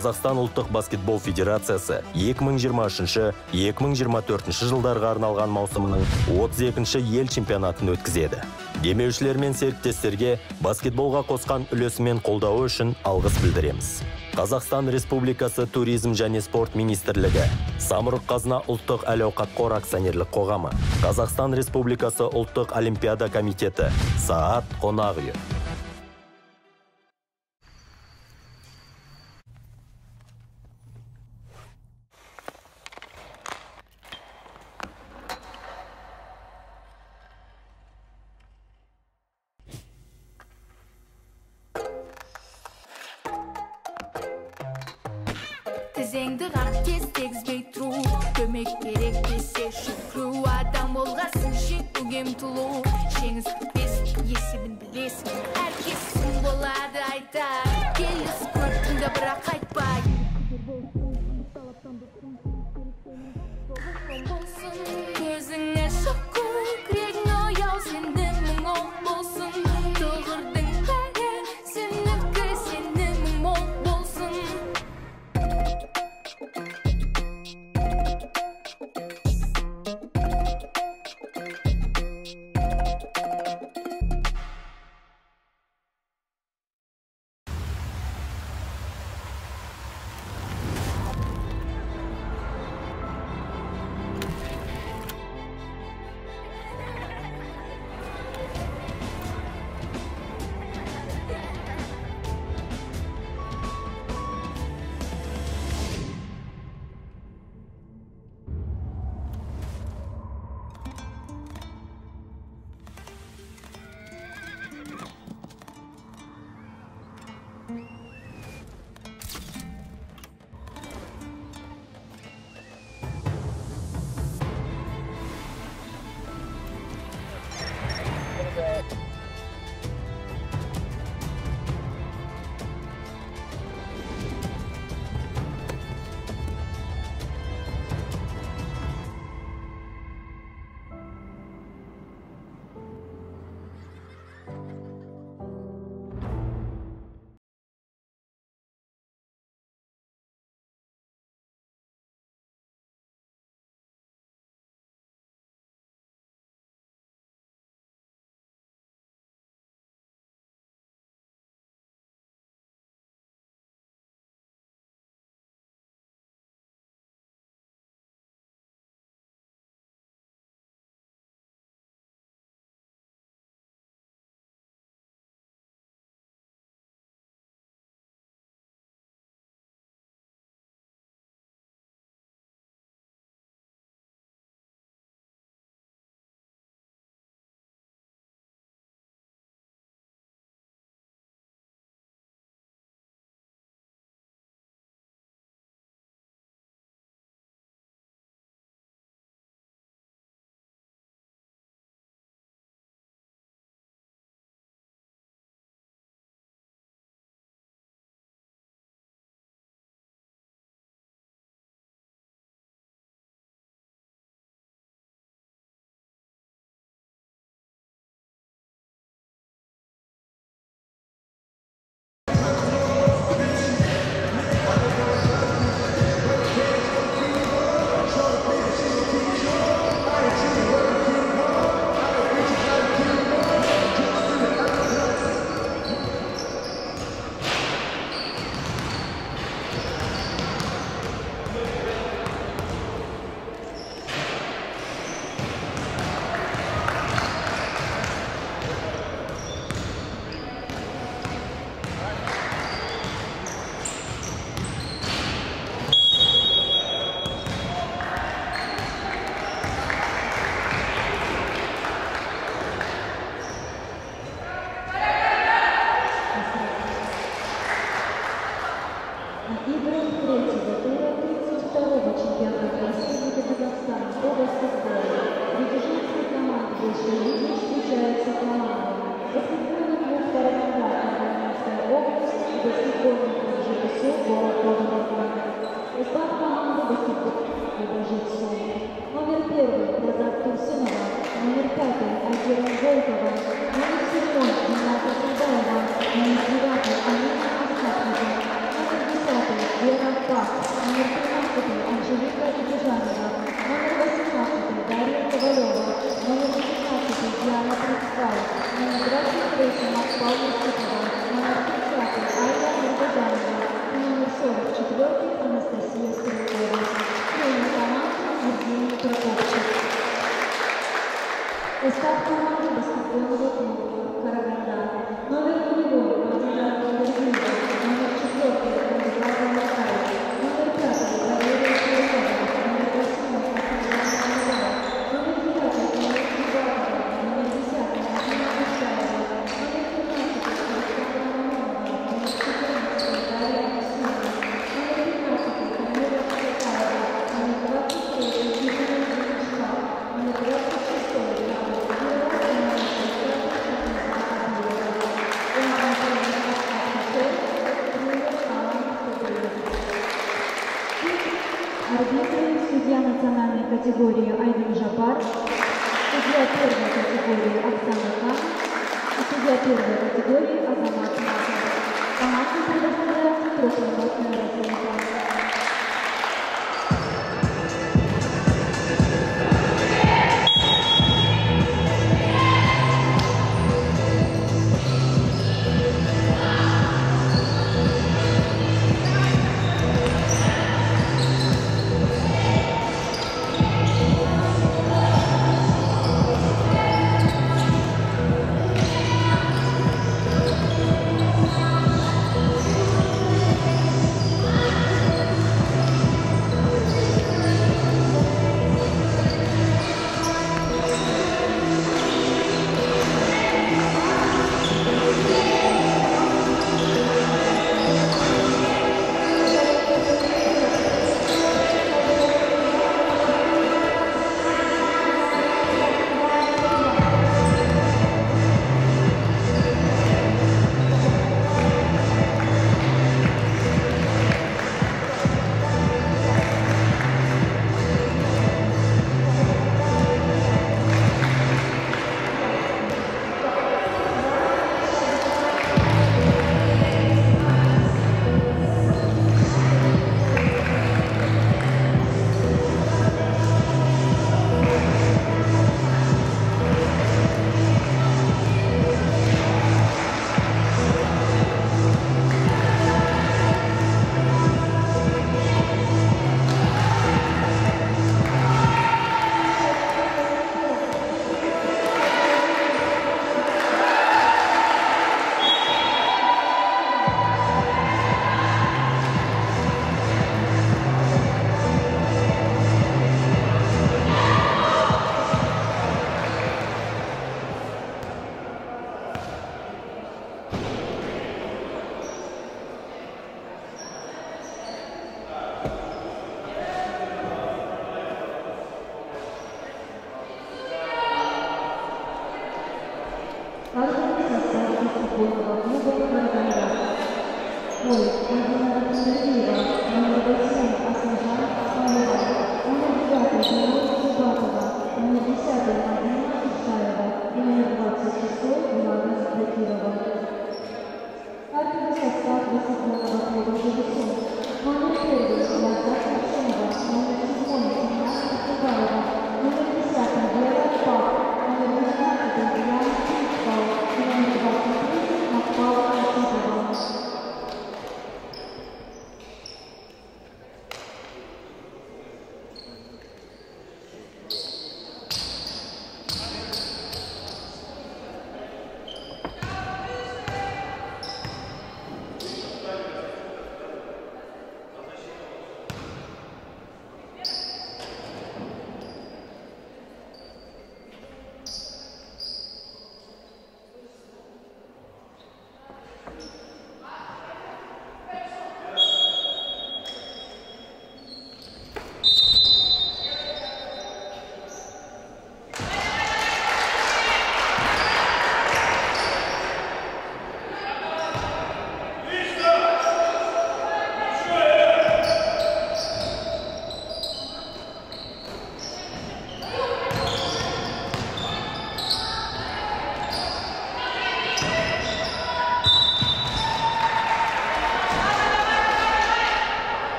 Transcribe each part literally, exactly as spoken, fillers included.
Қазақстан ұлттық баскетбол федерациясы екі мың жиырма үшінші - екі мың жиырма төртінші жылдарға арналған маусымының отыз екінші ел чемпионатын өткізеді. Демеушілер мен серіктестерге баскетболға қосқан үлесі мен қолдауы үшін алғыс білдіреміз. Қазақстан Республикасы Туризм және Спорт министрлігі, Самұрық-Қазына ұлттық әл-ауқат қор акционерлік қоғамы, Қазақстан Республикасы ұлттық олимпиада комитеті, Саат қонақ үйі.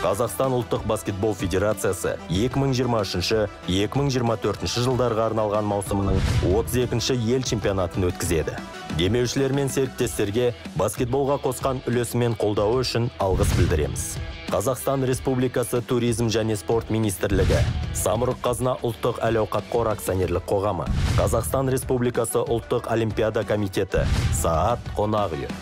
Қазақстан ұлттық баскетбол федерациясы екі мың жиырма үшінші екі мың жиырма төртінші жылдарға арналған маусымының отыз екінші ел чемпионатын өткізеді. Демеушілер мен серіктестерге баскетболға қосқан үлесімен қолдауы үшін алғыс білдіреміз. Қазақстан Республикасы Туризм және спорт министрлігі, Самұрық-Қазына ұлттық әл-ауқат қор акционерлік қоғамы, Қазақстан Республикасы ұлттық олимпиада комитеті, сағат қонақ үйі.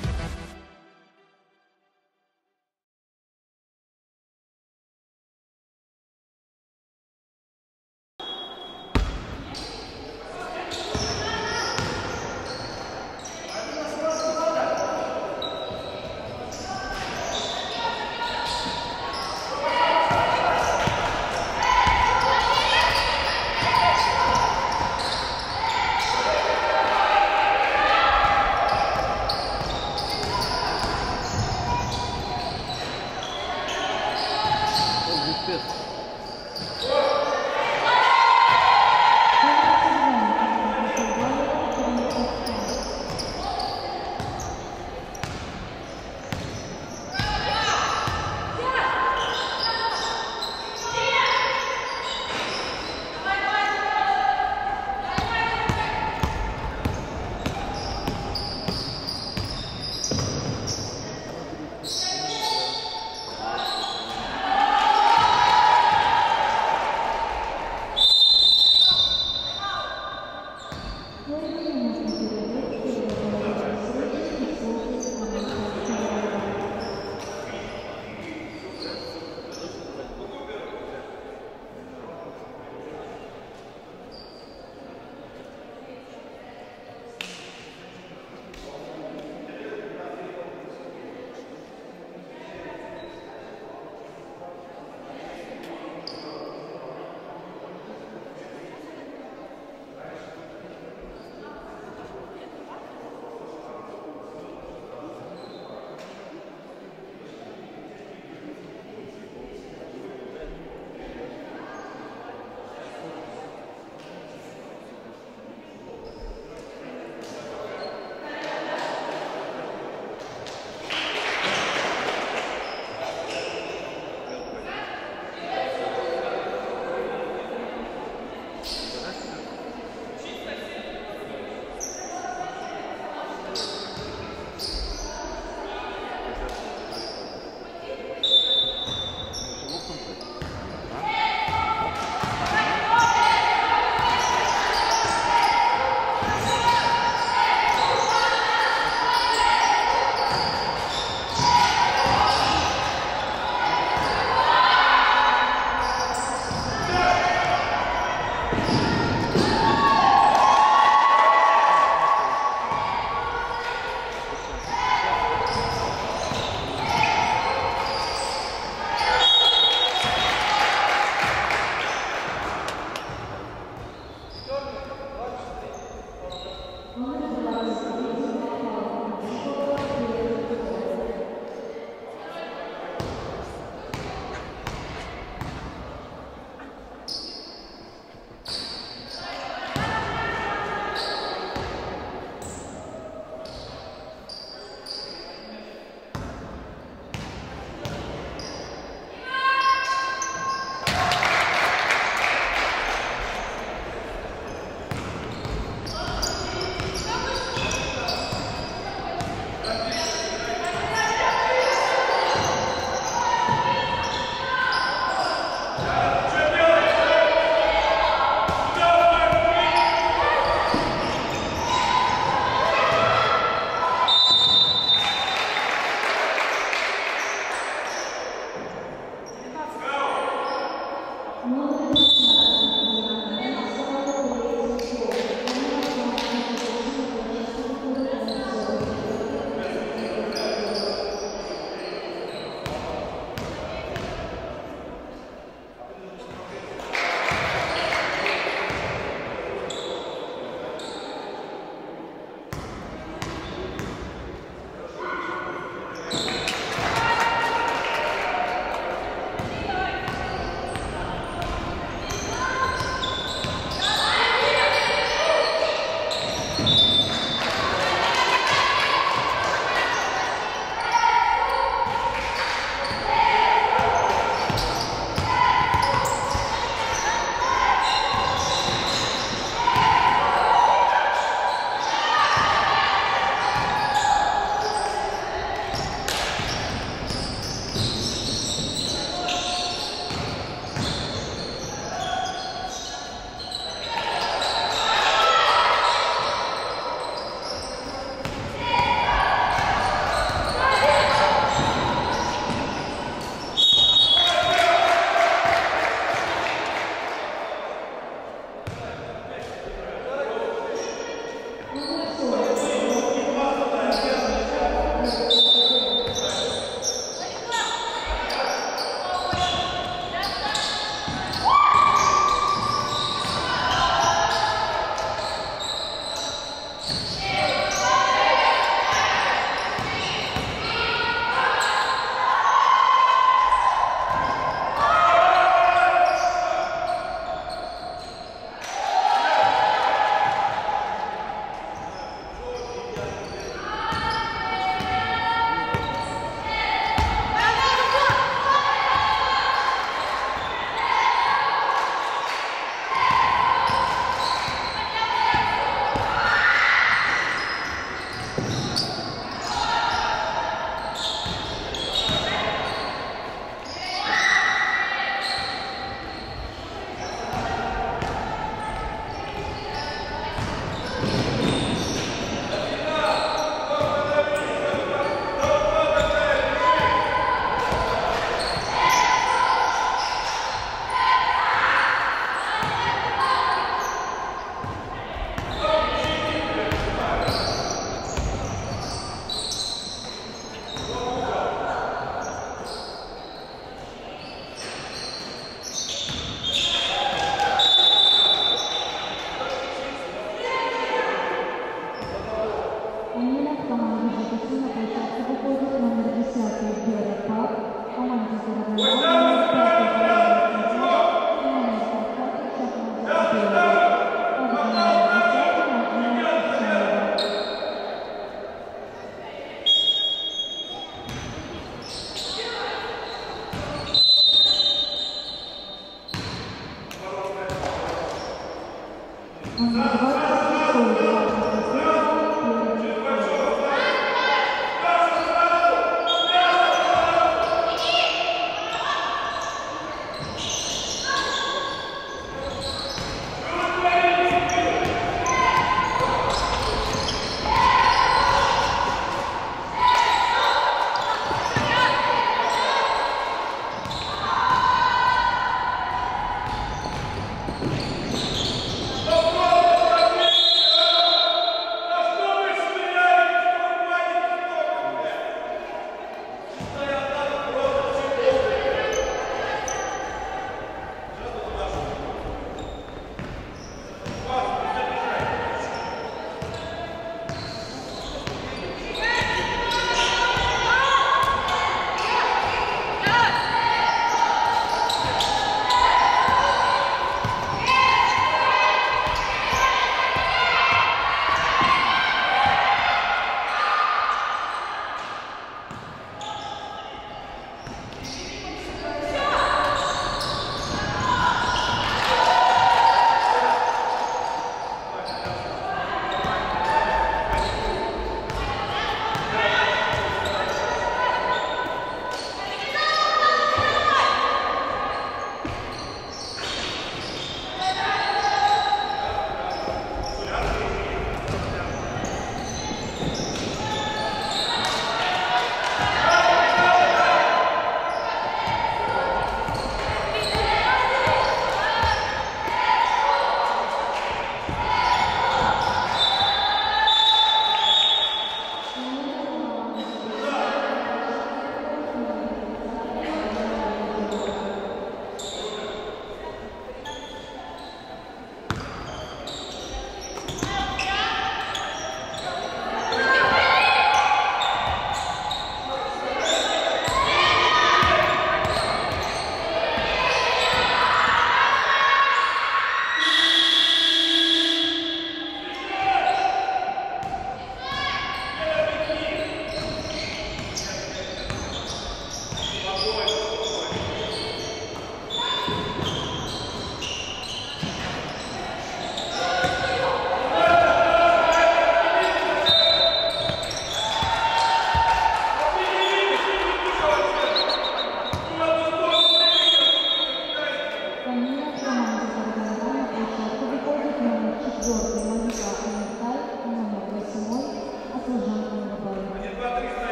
Let's go!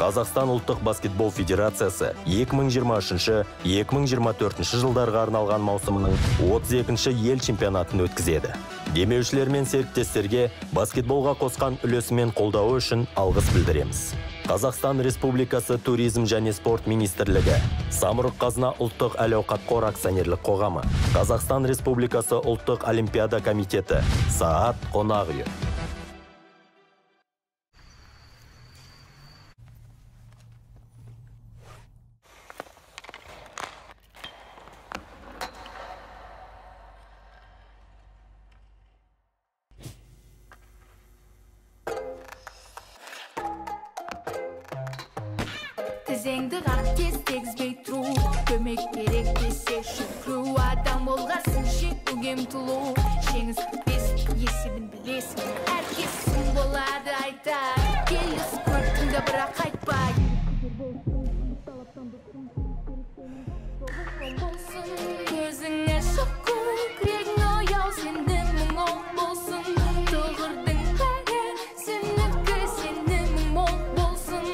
Қазақстан ұлттық баскетбол федерациясы екі мың жиырма үшінші - екі мың жиырма төртінші жылдарға арналған маусымның отыз екінші ел чемпионатын өткізеді. Демеушілер мен серіктестерге баскетболға қосқан үлесі мен қолдауы үшін алғыс білдіреміз. Қазақстан Республикасы Туризм және спорт министрлігі, Самұрық-Қазына ұлттық әл-ауқат қор акционерлік қоғамы, Қазақстан Республикасы ұлттық олимпиада комитеті, сағат қонақ үйі. Тізеңді қақ кез тегізбей тұру, көмек керек десе шүкіру, адам болғасын шекугем тұлу, жеңіз бітпес есебін білесің, әркез сын болады айтар, келіс көртіңді бірақ айтпай. Көзіңе шоқу, күрегің ояу, сені мұң ол болсын, тұғырдың қағы, сенікі сені мұң ол болсын.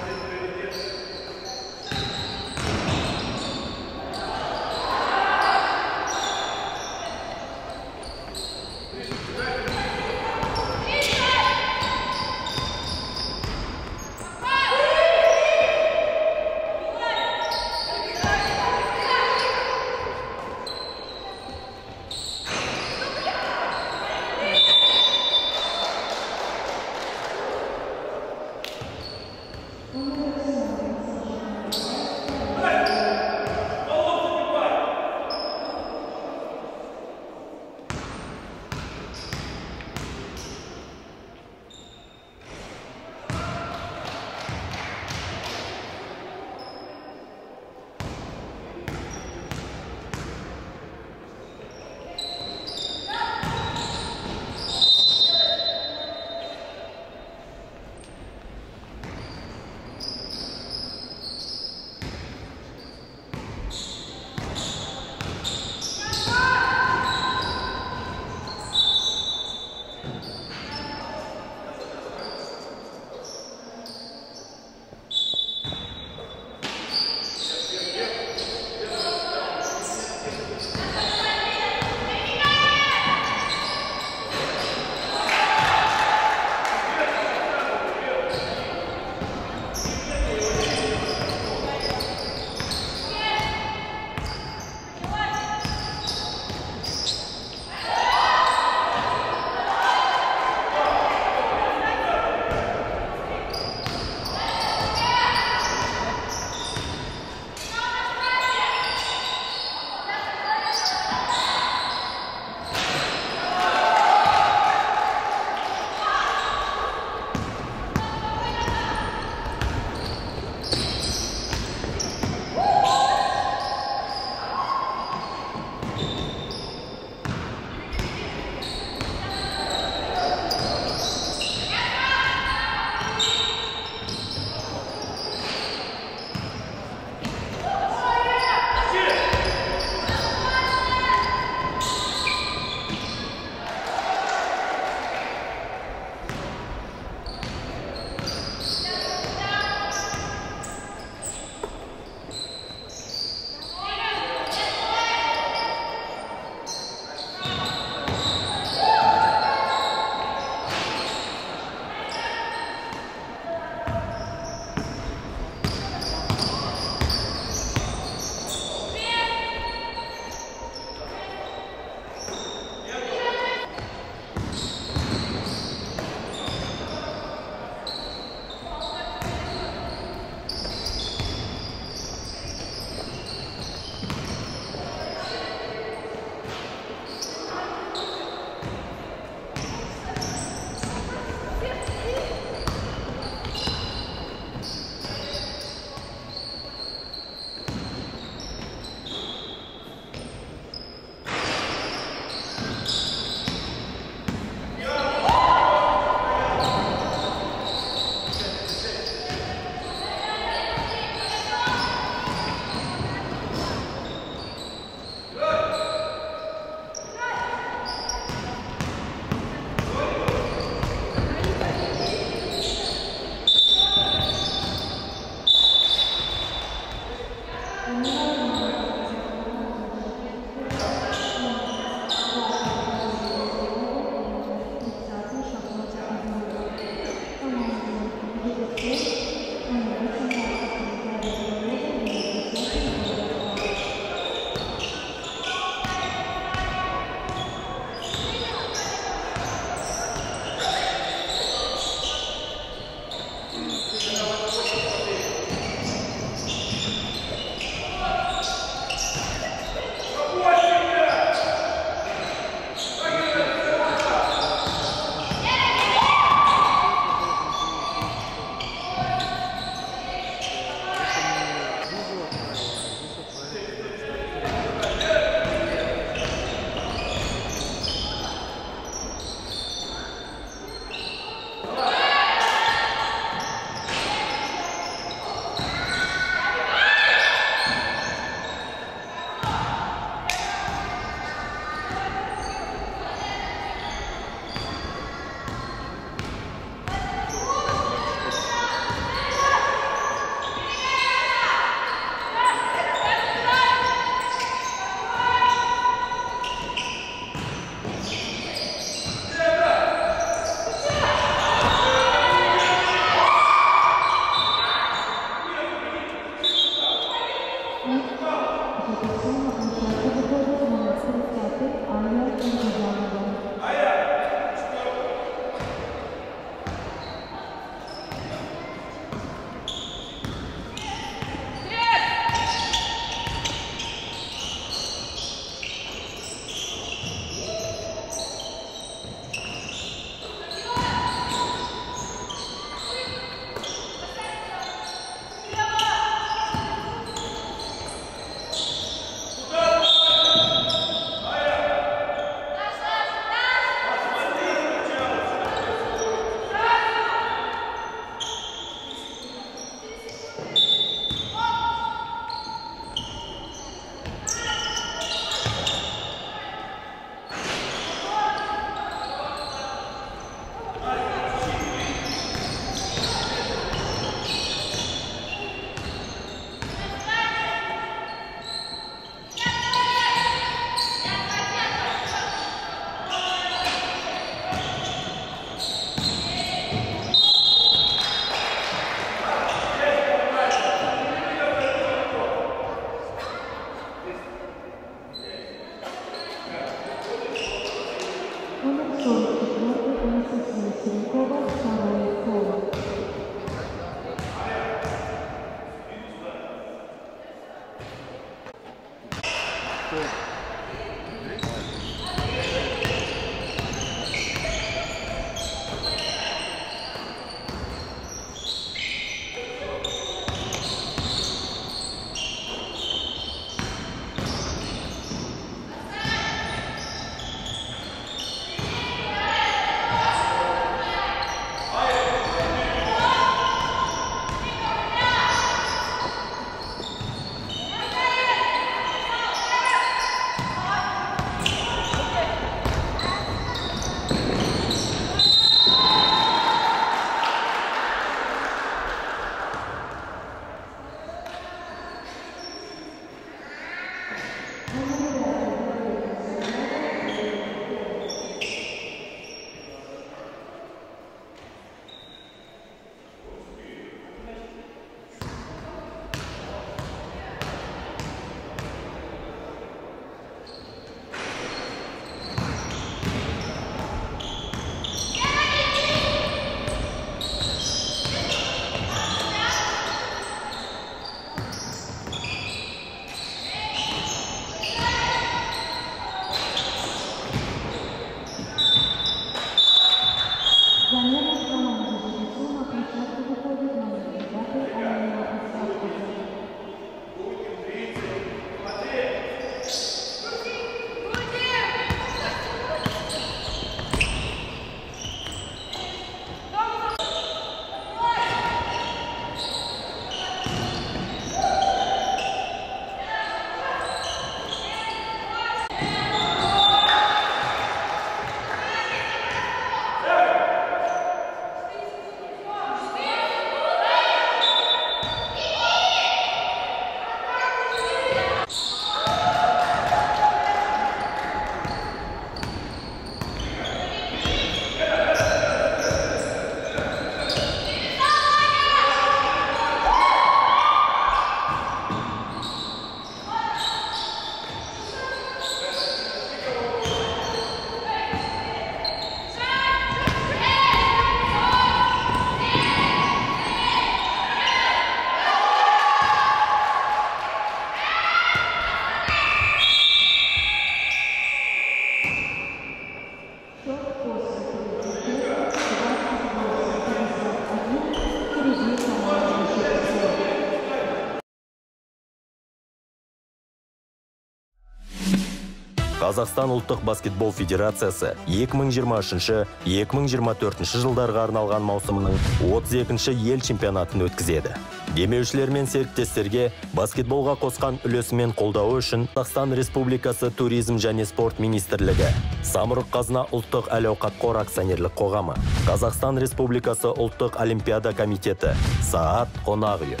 Қазақстан ұлттық баскетбол федерациясы екі мың жиырма үшінші - екі мың жиырма төртінші жылдарға арналған маусымының отыз екінші ел чемпионатын өткізеді. Демеушілер мен серіктестерге баскетболға қосқан үлесімен қолдауы үшін Қазақстан Республикасы Туризм және Спорт Министрлігі, Самұрық-Қазына ұлттық әл-ауқат қор акционерлік қоғамы, Қазақстан Республикасы ұлттық олимпиада комитеті, Саат қонақ үйі.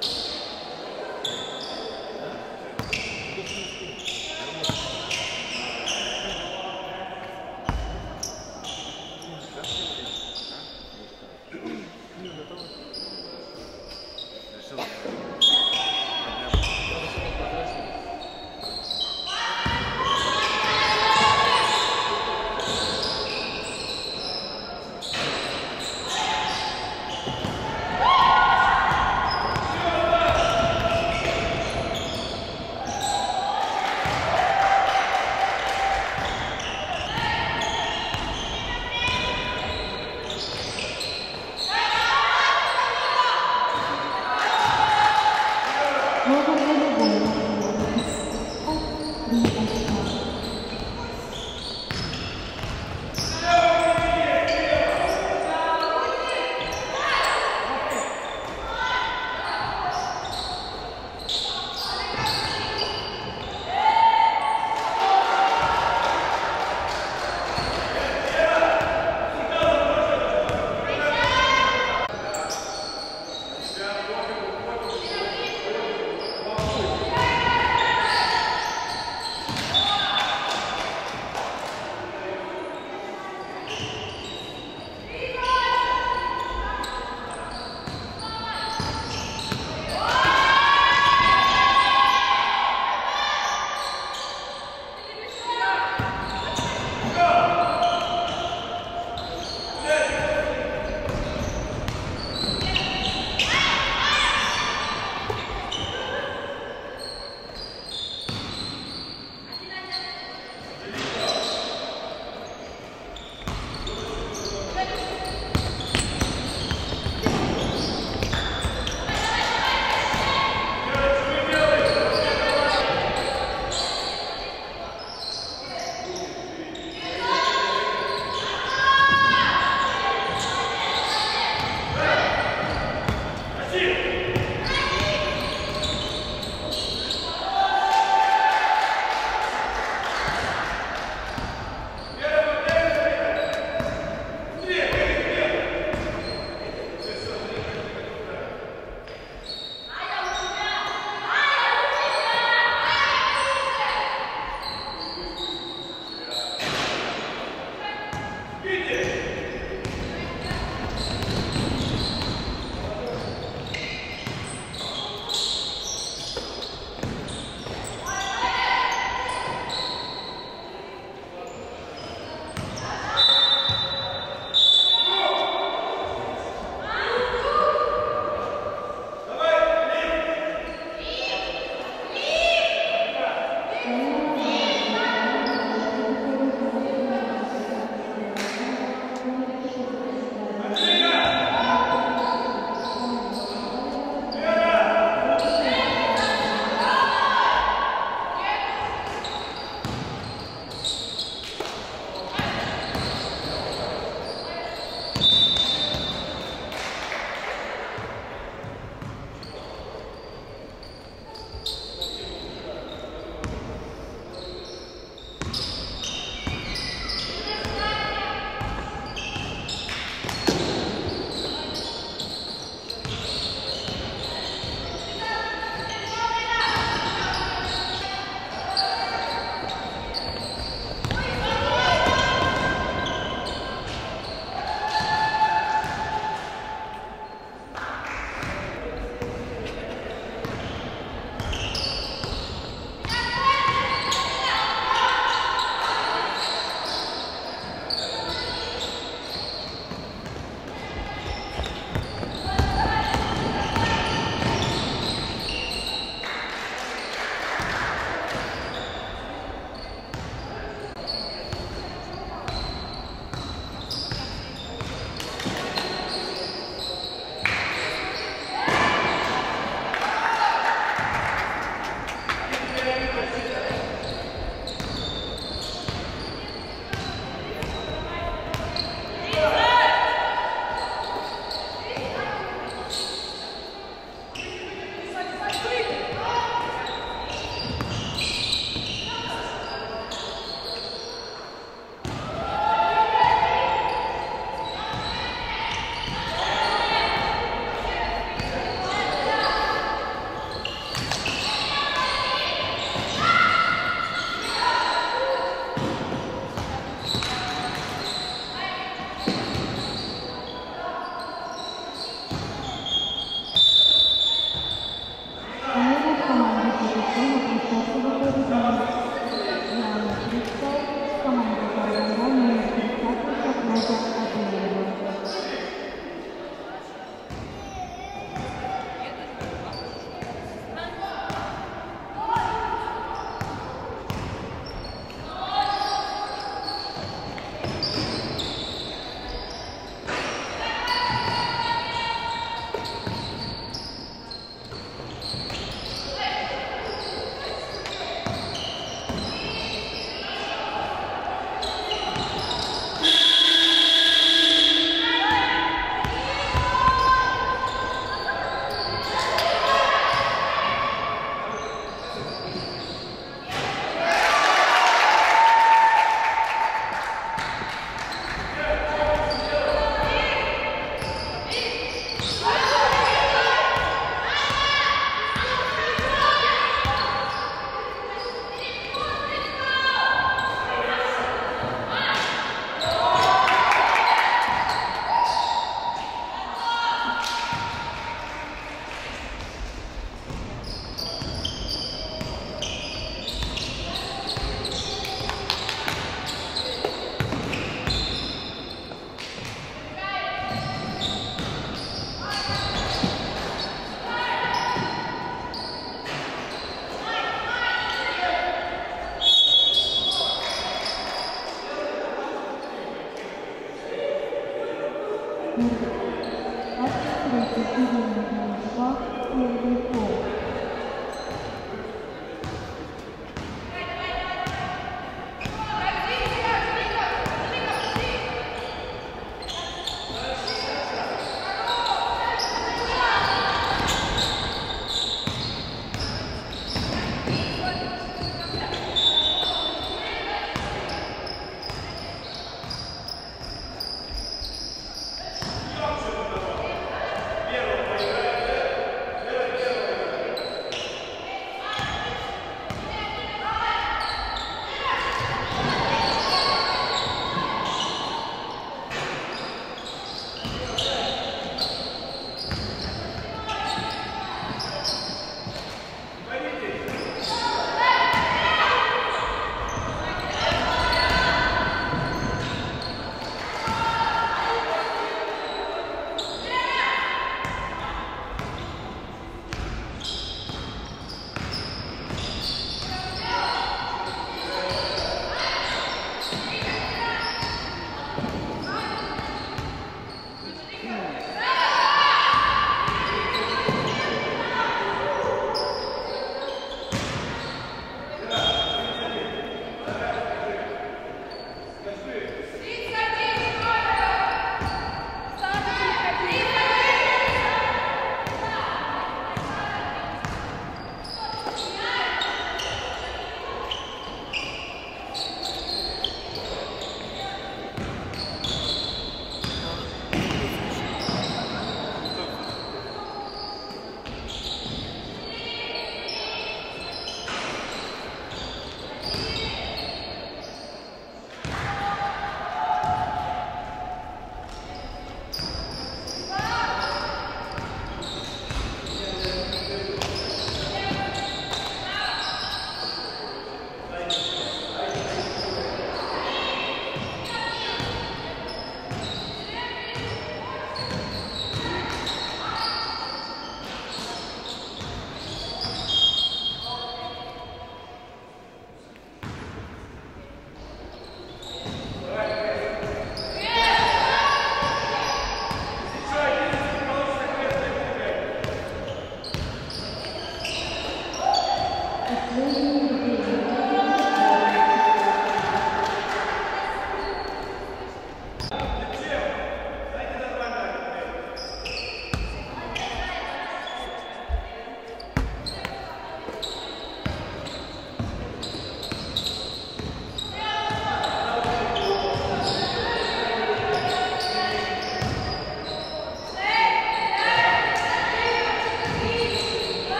Yes.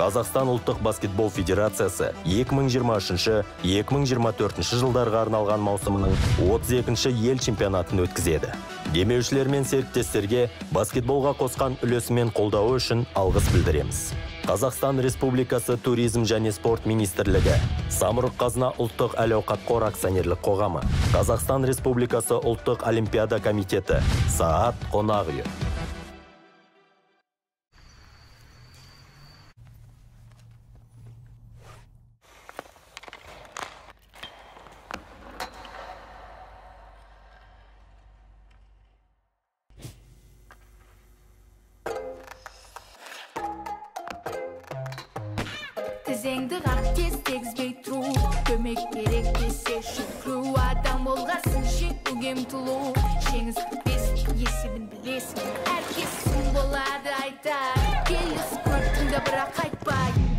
Қазақстан ұлттық баскетбол федерациясы екі мың жиырма үшінші екі мың жиырма төртінші жылдарға арналған маусымының отыз екінші ел чемпионатын өткізеді. Демеушілер мен серіктестерге баскетболға қосқан үлесі мен қолдауы үшін алғыс білдіреміз. Қазақстан Республикасы Туризм және Спорт Министрлігі, Самұрық-Қазына ұлттық әл-ауқат қор акционерлік қоғамы, Қазақстан Республикасы ұлттық олимпиада комитеті, сағат қонақ үйі. Зеңді қақ кез тегізбей тұру, көмек керек кесе шүкіру, адам болғасын шекугем тұлу, жеңіз бітпесін, есебін білесін, әркес сұн болады айтар, келіс көрттіңді бірақ айтпай.